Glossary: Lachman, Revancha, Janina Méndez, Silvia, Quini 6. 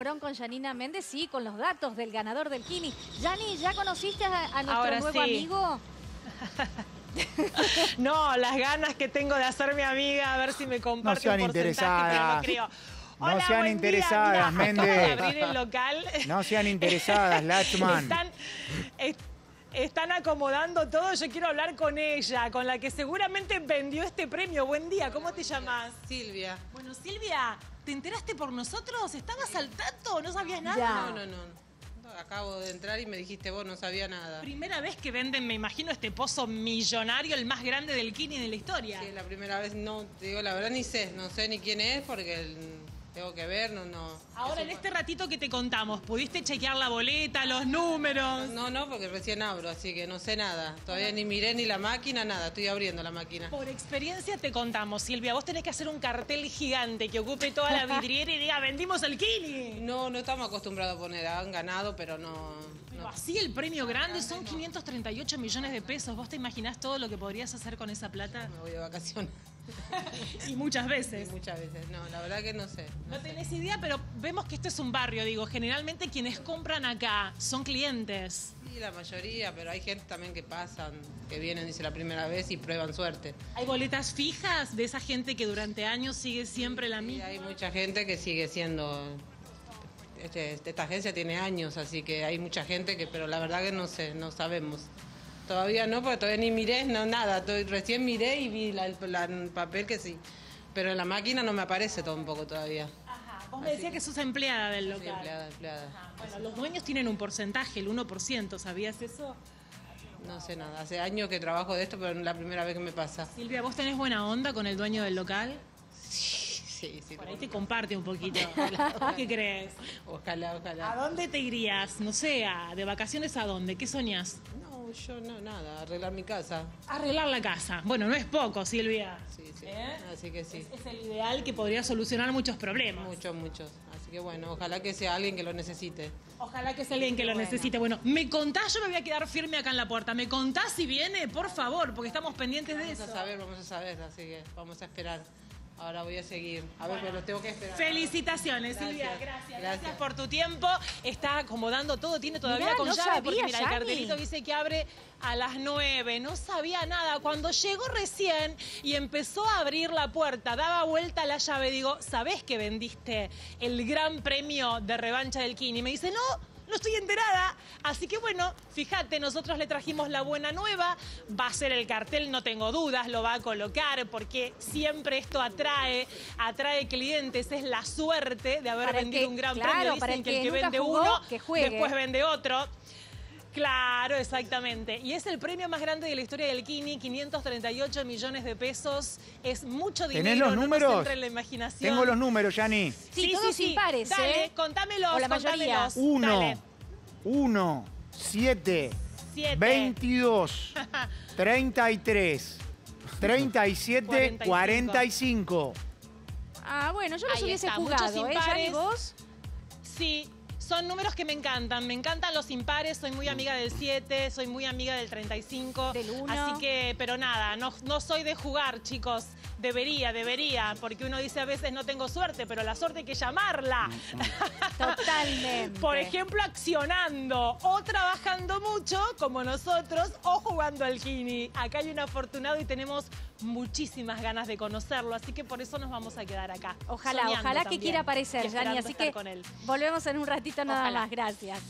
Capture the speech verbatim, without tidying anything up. Fueron con Janina Méndez y con los datos del ganador del Quini. Jani, ¿ya conociste a, a nuestro Ahora nuevo sí. amigo? No, las ganas que tengo de hacerme amiga, a ver si me comparte no sean un porcentaje, pero no creo. Hola, no sean interesadas, Mirá, Méndez. Acabo de abrir el local. No sean interesadas, Lachman. Están, est están acomodando todo. Yo quiero hablar con ella, con la que seguramente vendió este premio. Buen día, ¿cómo te llamás? Silvia. Bueno, Silvia, ¿te enteraste por nosotros? ¿Estabas al tanto? ¿No sabías nada? Ya. No, no, no. Acabo de entrar y me dijiste vos, no sabía nada. Primera vez que venden, me imagino, este pozo millonario, el más grande del Quini de la historia. Sí, la primera vez, no, te digo, la verdad ni sé, no sé ni quién es porque el, tengo que ver, no, no. Ahora, en este ratito que te contamos, ¿pudiste chequear la boleta, los números? No, no, porque recién abro, así que no sé nada. Todavía ni miré ni la máquina, nada. Estoy abriendo la máquina. Por experiencia te contamos, Silvia. Vos tenés que hacer un cartel gigante que ocupe toda la vidriera y diga, vendimos el Quini. No, no estamos acostumbrados a poner. Han ganado, pero no... Pero no. Así el premio grande son quinientos treinta y ocho millones de pesos. ¿Vos te imaginás todo lo que podrías hacer con esa plata? Yo me voy de vacaciones. Y muchas veces. Y muchas veces. No, la verdad que no sé. No, no tenés sé. idea, pero vemos que esto es un barrio, digo. Generalmente quienes compran acá son clientes. Sí, la mayoría, pero hay gente también que pasan, que vienen, dice, la primera vez y prueban suerte. ¿Hay boletas fijas de esa gente que durante años sigue siempre la misma? Sí, hay mucha gente que sigue siendo... Este, esta agencia tiene años, así que hay mucha gente que... Pero la verdad que no sé, no sabemos. Todavía no, porque todavía ni miré, no nada. Estoy, recién miré y vi la, la, el papel que sí. Pero en la máquina no me aparece tampoco todavía. Ajá. Vos me decías que sos empleada del local. Sí, empleada, empleada. Ajá. Bueno, así. Los dueños tienen un porcentaje, el uno por ciento. ¿Sabías eso? No sé nada. Hace años que trabajo de esto, pero es la primera vez que me pasa. Silvia, ¿vos tenés buena onda con el dueño del local? Sí. Sí, sí, por ahí te comparte un poquito. ¿Qué crees? Ojalá, ojalá. ¿A dónde te irías? No sé, a, ¿de vacaciones a dónde? ¿Qué soñás? No, yo no, nada, arreglar mi casa. Arreglar la casa. Bueno, no es poco, Silvia. Sí, sí, ¿Eh? así que sí. Es, es el ideal que podría solucionar muchos problemas. Muchos, muchos. Así que bueno, ojalá que sea alguien que lo necesite. Ojalá que sea alguien que lo bueno. necesite. Bueno, ¿me contás? Yo me voy a quedar firme acá en la puerta. ¿Me contás si viene? Por favor, porque estamos pendientes vamos de eso. Vamos a saber, vamos a saber, así que vamos a esperar. Ahora voy a seguir. A ver, pero tengo que esperar. Felicitaciones, gracias, Silvia. Gracias, gracias. Gracias por tu tiempo. Está acomodando todo. Tiene todavía mirá, con no llave. Sabía, porque mira, el cartelito dice que abre a las nueve. No sabía nada. Cuando llegó recién y empezó a abrir la puerta, daba vuelta la llave. Digo, ¿sabés que vendiste el gran premio de revancha del Quini? Y me dice, no... No estoy enterada, así que bueno, fíjate, nosotros le trajimos la buena nueva, va a ser el cartel, no tengo dudas, lo va a colocar, porque siempre esto atrae, atrae clientes, es la suerte de haber para vendido que, un gran claro, premio, dicen para el que, que el que vende jugó, uno, que después vende otro. Claro, exactamente. Y es el premio más grande de la historia del Quini, quinientos treinta y ocho millones de pesos. Es mucho dinero. ¿Tenés los números? No nos entra en la imaginación. Tengo los números, Jani. Sí, sí, todos sí, sí. impares, Dale, ¿eh? contámelos, o la mayoría. uno, uno, siete, veintidós, treinta y tres, treinta y siete, cuarenta y cinco. Ah, bueno, yo los Ahí hubiese está. jugado, Muchos impares. ¿eh, Jani, vos? Sí. Son números que me encantan, me encantan los impares, soy muy amiga del siete, soy muy amiga del treinta y cinco, del uno. Así que, pero nada, no, no soy de jugar, chicos, debería, debería, porque uno dice a veces no tengo suerte, pero la suerte hay que llamarla. Totalmente. Por ejemplo, accionando, o trabajando mucho, como nosotros, o jugando al Quini. Acá hay un afortunado y tenemos muchísimas ganas de conocerlo, así que por eso nos vamos a quedar acá. Ojalá, soñando ojalá también, que quiera aparecer, Jani, así que volvemos en un ratito nada Ojalá. más, gracias.